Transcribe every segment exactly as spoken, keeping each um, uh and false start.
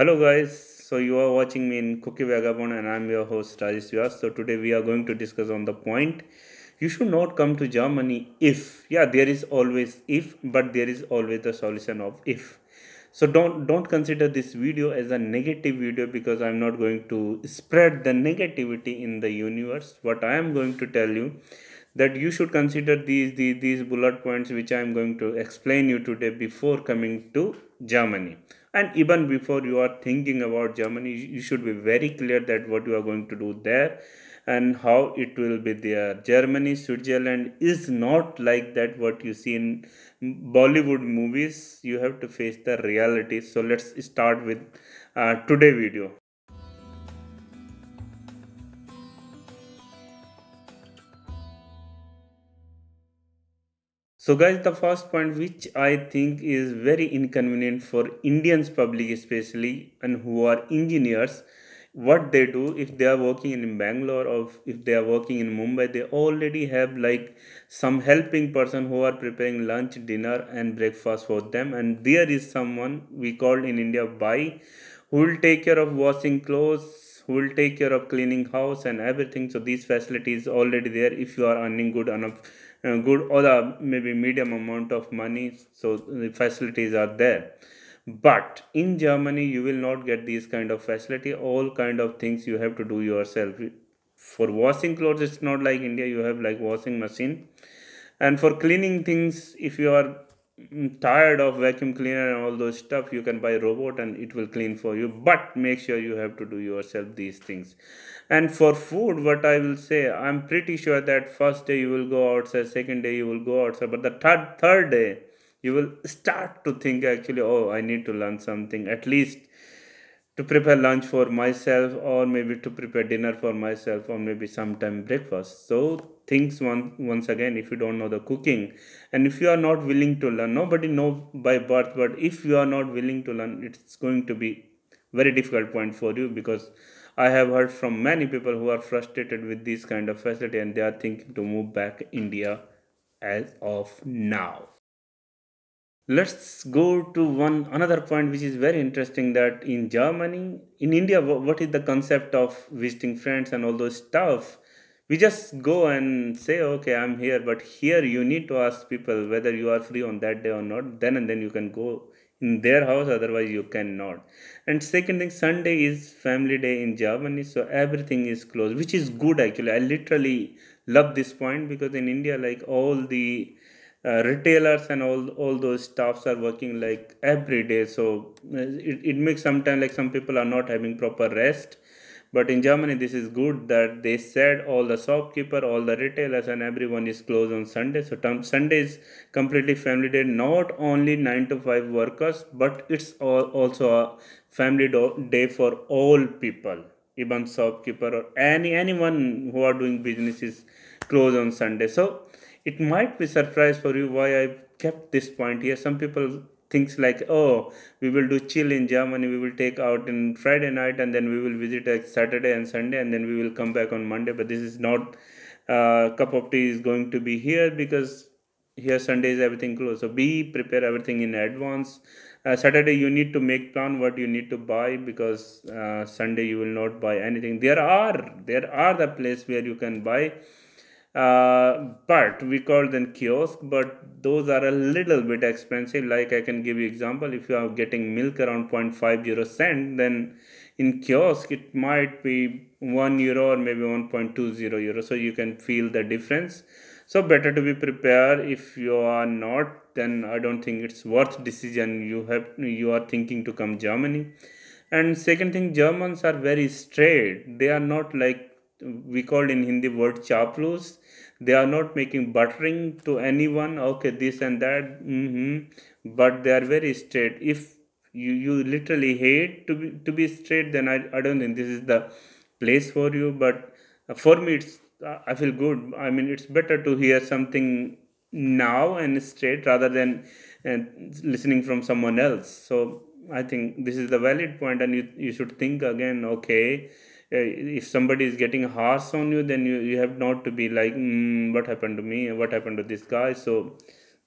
Hello guys, so you are watching me in Cookie Vagabond and I am your host Rajesh Vyas. So today we are going to discuss on the point, you should not come to Germany if, yeah there is always if, but there is always the solution of if. So don't, don't consider this video as a negative video because I am not going to spread the negativity in the universe. What I am going to tell you that you should consider these, these, these bullet points which I am going to explain you today before coming to Germany. And even before you are thinking about Germany, you should be very clear that what you are going to do there and how it will be there. Germany, Switzerland is not like that what you see in Bollywood movies. You have to face the reality. So let's start with uh, today's video. So guys, the first point which I think is very inconvenient for Indians public especially and who are engineers, what they do if they are working in Bangalore or if they are working in Mumbai, they already have like some helping person who are preparing lunch, dinner and breakfast for them, and there is someone we called in India Bai who will take care of washing clothes, who will take care of cleaning house and everything. So these facilities already there if you are earning good enough, uh, good or the maybe medium amount of money. So the facilities are there. But in Germany, you will not get these kind of facility. All kind of things you have to do yourself. For washing clothes, it's not like India. You have like washing machine. And for cleaning things, if you are tired of vacuum cleaner and all those stuff, you can buy a robot and it will clean for you, but make sure you have to do yourself these things. And for food, what I will say, I'm pretty sure that first day you will go outside, second day you will go outside, but the third third day you will start to think actually, oh, I need to learn something at least to prepare lunch for myself, or maybe to prepare dinner for myself, or maybe sometime breakfast. So things one, once again, if you don't know the cooking and if you are not willing to learn, nobody knows by birth, but if you are not willing to learn, it's going to be very difficult point for you, because I have heard from many people who are frustrated with this kind of facility and they are thinking to move back India as of now. Let's go to one another point which is very interesting, that in Germany, in India, what is the concept of visiting friends and all those stuff? We just go and say, okay, I'm here, but here you need to ask people whether you are free on that day or not. Then and then you can go in their house, otherwise you cannot. And second thing, Sunday is family day in Germany, so everything is closed, which is good actually. I literally love this point because in India, like all the Uh, retailers and all all those staffs are working like every day, so it, it makes sometimes like some people are not having proper rest. But in Germany, this is good that they said all the shopkeeper, all the retailers and everyone is closed on Sunday. So Sunday is completely family day, not only nine to five workers, but it's all, also a family day for all people, even shopkeeper or any anyone who are doing business is closed on Sunday. So it might be surprise for you why I kept this point here. Some people think like, oh, we will do chill in Germany, we will take out on Friday night and then we will visit a Saturday and Sunday and then we will come back on Monday. But this is not, uh, cup of tea is going to be here, because here Sunday is everything closed. So be prepare everything in advance. Uh, Saturday you need to make plan what you need to buy, because uh, Sunday you will not buy anything. There are, there are the place where you can buy. Uh, but we call them kiosk, but those are a little bit expensive. Like I can give you example, if you are getting milk around zero point five euro cent, then in kiosk it might be one euro or maybe one point two zero euro. So you can feel the difference. So better to be prepared. If you are not, then I don't think it's worth decision you have, you are thinking to come Germany. And second thing, Germans are very straight. They are not like, we called in Hindi word chaplus. They are not making buttering to anyone. Okay, this and that. Mm-hmm. But they are very straight. If you, you literally hate to be, to be straight, then I, I don't think this is the place for you. But for me, it's, I feel good. I mean, it's better to hear something now and straight rather than uh, listening from someone else. So I think this is the valid point, and you, you should think again, okay, if somebody is getting harsh on you, then you, you have not to be like, mm, what happened to me, what happened to this guy. So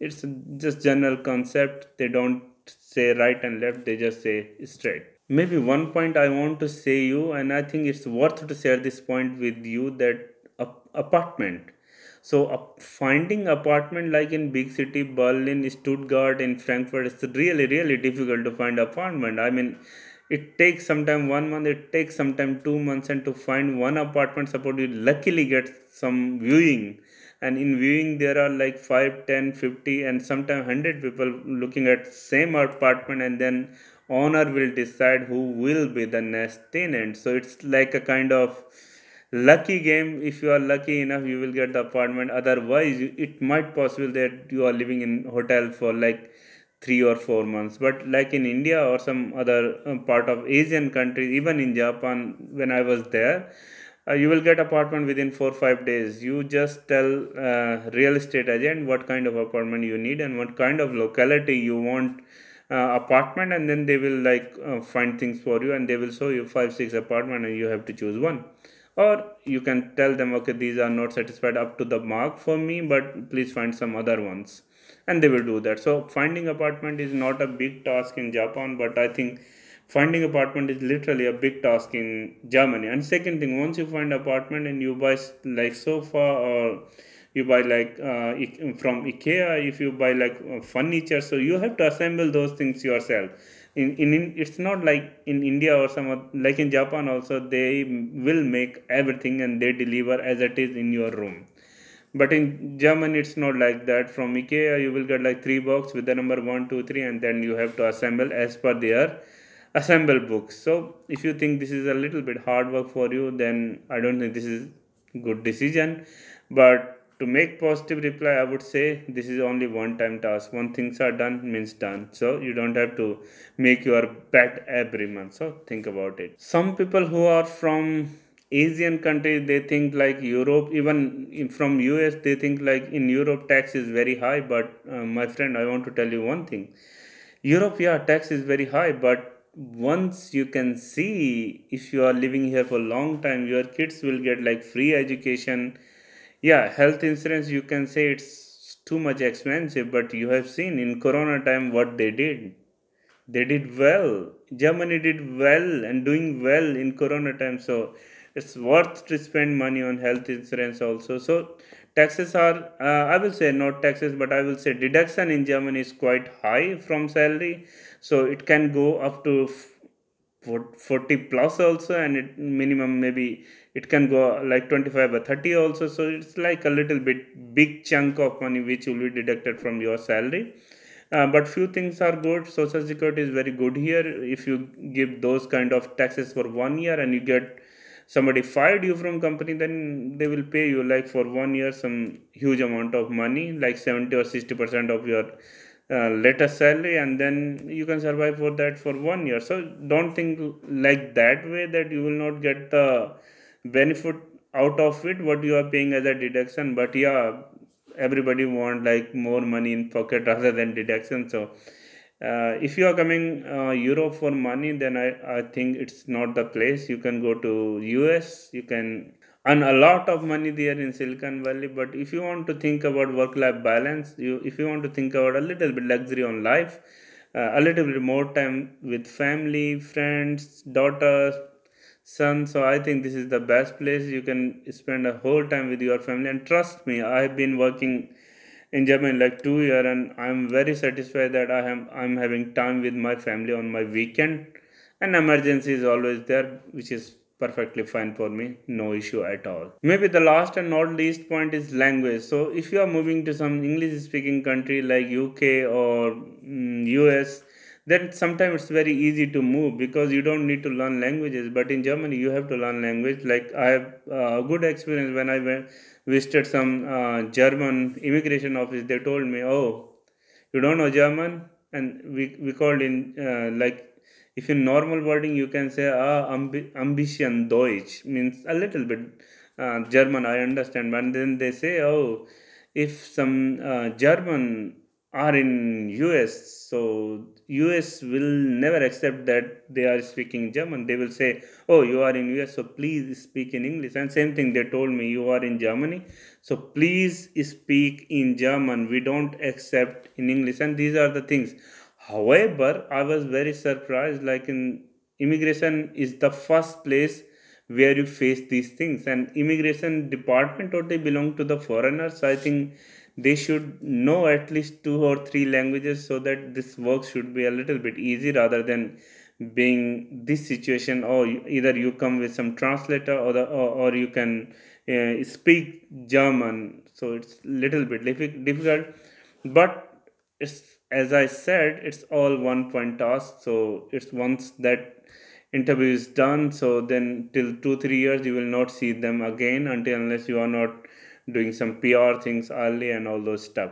it's just general concept. They don't say right and left, they just say straight. Maybe one point I want to say you, and I think it's worth to share this point with you, that ap- apartment. So ap- finding apartment like in big city, Berlin, Stuttgart, in Frankfurt, it's really, really difficult to find apartment. I mean, it takes sometime one month, it takes sometime two months, and to find one apartment, suppose you luckily get some viewing. And in viewing, there are like five, ten, fifty, and sometimes one hundred people looking at same apartment, and then owner will decide who will be the next tenant. So it's like a kind of lucky game. If you are lucky enough, you will get the apartment. Otherwise, it might possible that you are living in hotel for like three or four months. But like in India or some other um, part of Asian countries, even in Japan, when I was there, uh, you will get apartment within four or five days. You just tell uh, real estate agent what kind of apartment you need and what kind of locality you want uh, apartment, and then they will like uh, find things for you, and they will show you five, six apartment, and you have to choose one. Or you can tell them, okay, these are not satisfied up to the mark for me, but please find some other ones. And they will do that. So finding apartment is not a big task in Japan, but I think finding apartment is literally a big task in Germany. And second thing, once you find apartment and you buy like sofa, or you buy like uh, from IKEA, if you buy like uh, furniture, so you have to assemble those things yourself. In, in in it's not like in India or some, like in Japan also, they will make everything and they deliver as it is in your room. But in Germany, it's not like that. From IKEA, you will get like three box with the number one, two, three, and then you have to assemble as per their assemble books. So if you think this is a little bit hard work for you, then I don't think this is good decision. But to make positive reply, I would say this is only one-time task. When things are done, means done. So you don't have to make your bet every month. So think about it. Some people who are from Asian countries, they think like Europe, even from U S, they think like in Europe tax is very high. But uh, my friend, I want to tell you one thing. Europe, yeah, tax is very high, but once you can see, if you are living here for a long time, your kids will get like free education. Yeah, health insurance, you can say it's too much expensive, but you have seen in Corona time what they did. They did well. Germany did well and doing well in Corona time. So it's worth to spend money on health insurance also. So taxes are, uh, I will say not taxes, but I will say deduction in Germany is quite high from salary. So it can go up to forty plus also, and it minimum maybe it can go like twenty-five or thirty also. So it's like a little bit big chunk of money which will be deducted from your salary. Uh, but few things are good. Social Security is very good here. If you give those kind of taxes for one year and you get somebody fired you from company, then they will pay you like for one year some huge amount of money, like seventy or sixty percent of your uh, latest salary, and then you can survive for that for one year. So don't think like that way that you will not get the benefit out of it, what you are paying as a deduction. But yeah, everybody want like more money in pocket rather than deduction. So Uh, if you are coming uh, Europe for money, then I, I think it's not the place. You can go to U S, you can earn a lot of money there in Silicon Valley. But if you want to think about work-life balance, you if you want to think about a little bit luxury on life, uh, a little bit more time with family, friends, daughter, son, so I think this is the best place. You can spend a whole time with your family. And trust me, I have been working in Germany like two years, and I'm very satisfied that I am I'm having time with my family on my weekend, and emergency is always there, which is perfectly fine for me, no issue at all. Maybe the last and not least point is language. So if you are moving to some English speaking country like U K or U S, then sometimes it's very easy to move because you don't need to learn languages. But in Germany, you have to learn language. Like I have a good experience when I went visited some uh, German immigration office. They told me, oh, you don't know German? And we, we called in uh, like, if in normal wording, you can say, ah, ambi- ambition Deutsch, means a little bit uh, German, I understand. But then they say, oh, if some uh, German are in U S, so U S will never accept that they are speaking German. They will say, oh, you are in U S, so please speak in English. And same thing they told me, you are in Germany, so please speak in German. We don't accept in English. And these are the things. However, I was very surprised, like in Immigration is the first place where you face these things, and immigration department, or they belong to the foreigners. I think they should know at least two or three languages, so that this work should be a little bit easy, rather than being this situation, or oh, either you come with some translator, or the or, or you can uh, speak German. So it's little bit difficult, but it's, as I said, it's all one point task. So it's once that interview is done, so then till two three years you will not see them again, until unless you are not doing some P R things early and all those stuff.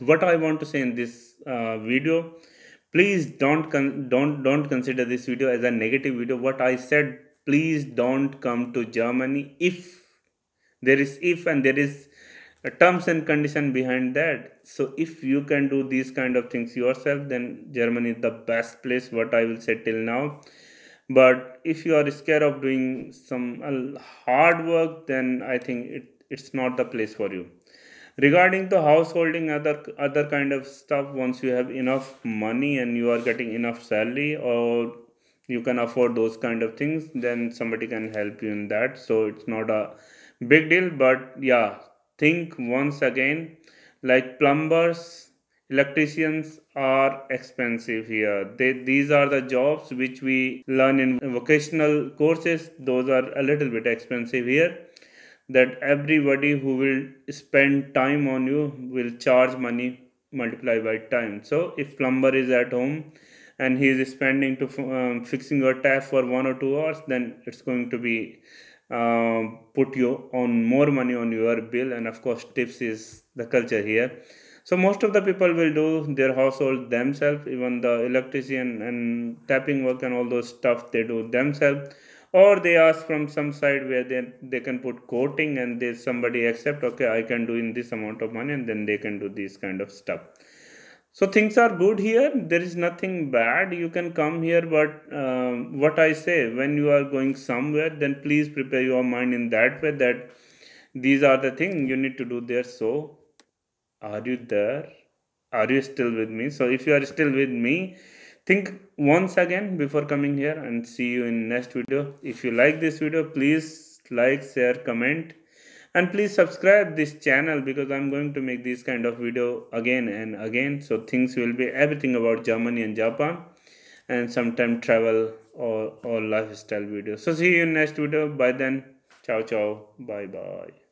What I want to say in this uh, video, please don't con don't don't consider this video as a negative video. What I said, please don't come to Germany if there is if and there is a terms and condition behind that. So if you can do these kind of things yourself, then Germany is the best place, what I will say till now. But if you are scared of doing some hard work, then I think it, it's not the place for you. Regarding the householding, other other kind of stuff, once you have enough money and you are getting enough salary, or you can afford those kind of things, then somebody can help you in that. So it's not a big deal. But yeah, think once again, like plumbers, electricians are expensive here. They, these are the jobs which we learn in vocational courses. Those are a little bit expensive here. That everybody who will spend time on you will charge money multiplied by time. So if plumber is at home and he is spending to um, fixing your tap for one or two hours, then it's going to be uh, put you on more money on your bill. And of course, tips is the culture here. So most of the people will do their household themselves, even the electrician and tapping work and all those stuff they do themselves. Or they ask from some side where they, they can put quoting, and there's somebody accept, okay, I can do in this amount of money, and then they can do this kind of stuff. So things are good here. There is nothing bad. You can come here, but um, what I say, when you are going somewhere, then please prepare your mind in that way that these are the things you need to do there. So are you there? Are you still with me? So if you are still with me, think once again before coming here, and see you in next video. If you like this video, please like, share, comment, and please subscribe this channel, because I'm going to make this kind of video again and again. So things will be everything about Germany and Japan, and sometime travel or, or lifestyle videos. So see you in next video. By then, ciao ciao, bye bye.